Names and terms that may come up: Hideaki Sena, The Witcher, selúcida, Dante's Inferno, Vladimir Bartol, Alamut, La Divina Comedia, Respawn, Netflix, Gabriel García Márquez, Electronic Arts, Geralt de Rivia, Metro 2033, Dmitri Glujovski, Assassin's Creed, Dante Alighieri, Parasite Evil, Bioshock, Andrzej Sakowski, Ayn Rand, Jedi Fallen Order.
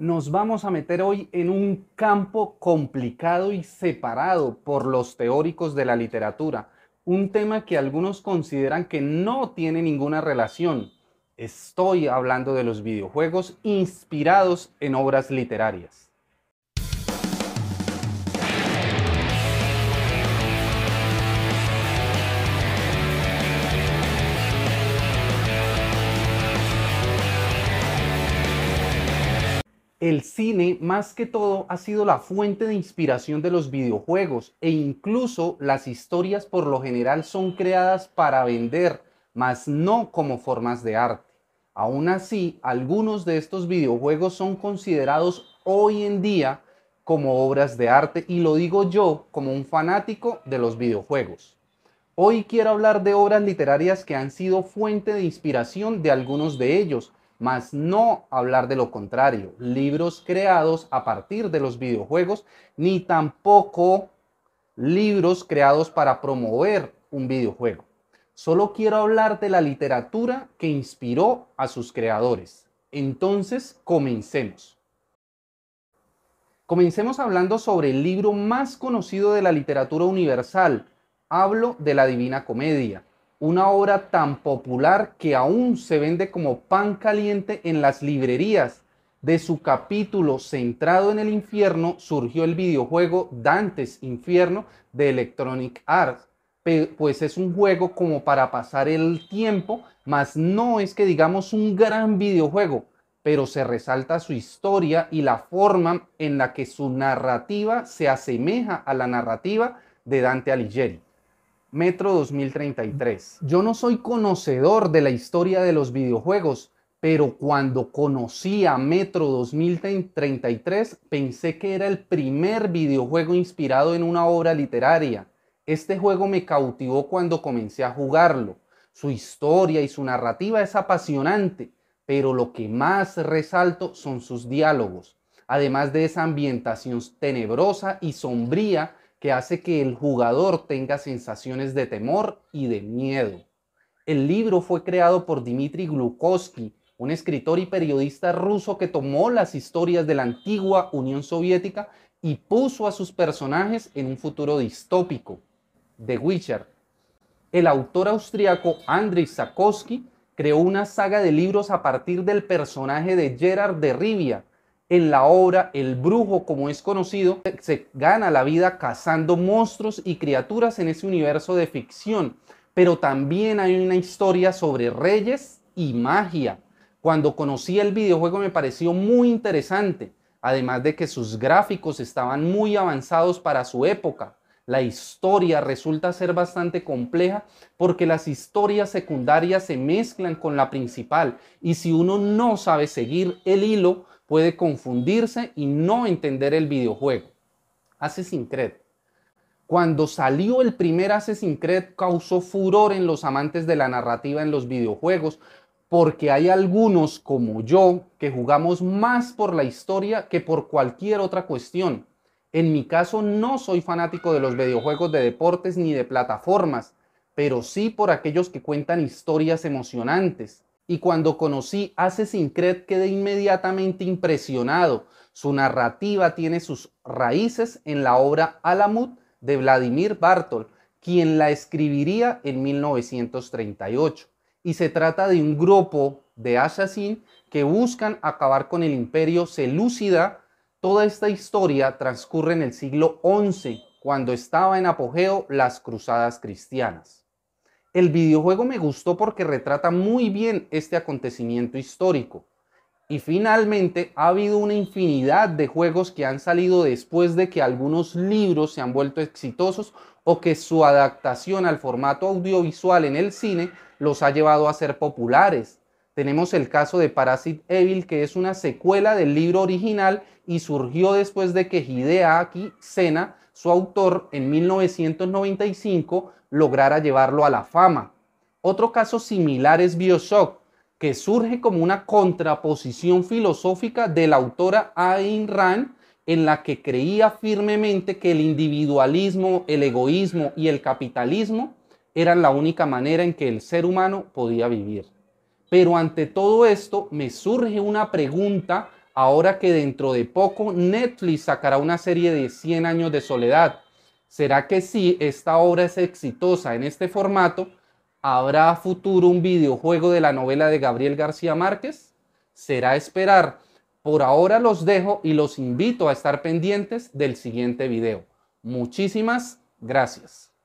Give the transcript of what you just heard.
Nos vamos a meter hoy en un campo complicado y separado por los teóricos de la literatura, un tema que algunos consideran que no tiene ninguna relación. Estoy hablando de los videojuegos inspirados en obras literarias. El cine, más que todo, ha sido la fuente de inspiración de los videojuegos e incluso las historias por lo general son creadas para vender, mas no como formas de arte. Aún así, algunos de estos videojuegos son considerados hoy en día como obras de arte, y lo digo yo como un fanático de los videojuegos. Hoy quiero hablar de obras literarias que han sido fuente de inspiración de algunos de ellos, mas no hablar de lo contrario, libros creados a partir de los videojuegos, ni tampoco libros creados para promover un videojuego. Solo quiero hablar de la literatura que inspiró a sus creadores. Entonces, comencemos. Comencemos hablando sobre el libro más conocido de la literatura universal. Hablo de La Divina Comedia. Una obra tan popular que aún se vende como pan caliente en las librerías. De su capítulo centrado en el infierno surgió el videojuego Dante's Inferno de Electronic Arts, pues es un juego como para pasar el tiempo, mas no es que digamos un gran videojuego, pero se resalta su historia y la forma en la que su narrativa se asemeja a la narrativa de Dante Alighieri. Metro 2033. Yo no soy conocedor de la historia de los videojuegos, pero cuando conocí a Metro 2033 pensé que era el primer videojuego inspirado en una obra literaria. Este juego me cautivó cuando comencé a jugarlo. Su historia y su narrativa es apasionante, pero lo que más resalto son sus diálogos, además de esa ambientación tenebrosa y sombría que hace que el jugador tenga sensaciones de temor y de miedo. El libro fue creado por Dmitri Glujovski, un escritor y periodista ruso que tomó las historias de la antigua Unión Soviética y puso a sus personajes en un futuro distópico. The Witcher. El autor austriaco Andrzej Sakowski creó una saga de libros a partir del personaje de Geralt de Rivia. En la obra, el brujo, como es conocido, se gana la vida cazando monstruos y criaturas en ese universo de ficción. Pero también hay una historia sobre reyes y magia. Cuando conocí el videojuego me pareció muy interesante, además de que sus gráficos estaban muy avanzados para su época. La historia resulta ser bastante compleja porque las historias secundarias se mezclan con la principal, y si uno no sabe seguir el hilo, puede confundirse y no entender el videojuego. Assassin's Creed. Cuando salió el primer Assassin's Creed causó furor en los amantes de la narrativa en los videojuegos, porque hay algunos como yo que jugamos más por la historia que por cualquier otra cuestión. En mi caso no soy fanático de los videojuegos de deportes ni de plataformas, pero sí por aquellos que cuentan historias emocionantes. Y cuando conocí Assassin's Creed quedé inmediatamente impresionado. Su narrativa tiene sus raíces en la obra Alamut de Vladimir Bartol, quien la escribiría en 1938. Y se trata de un grupo de asesinos que buscan acabar con el imperio selúcida. Toda esta historia transcurre en el siglo XI, cuando estaba en apogeo las cruzadas cristianas. El videojuego me gustó porque retrata muy bien este acontecimiento histórico. Y finalmente ha habido una infinidad de juegos que han salido después de que algunos libros se han vuelto exitosos o que su adaptación al formato audiovisual en el cine los ha llevado a ser populares. Tenemos el caso de Parasite Evil, que es una secuela del libro original y surgió después de que Hideaki Sena, su autor, en 1995 lograra llevarlo a la fama. Otro caso similar es Bioshock, que surge como una contraposición filosófica de la autora Ayn Rand, en la que creía firmemente que el individualismo, el egoísmo y el capitalismo eran la única manera en que el ser humano podía vivir. Pero ante todo esto me surge una pregunta ahora que dentro de poco Netflix sacará una serie de 100 años de soledad. ¿Será que si esta obra es exitosa en este formato, habrá a futuro un videojuego de la novela de Gabriel García Márquez? Será esperar. Por ahora los dejo y los invito a estar pendientes del siguiente video. Muchísimas gracias.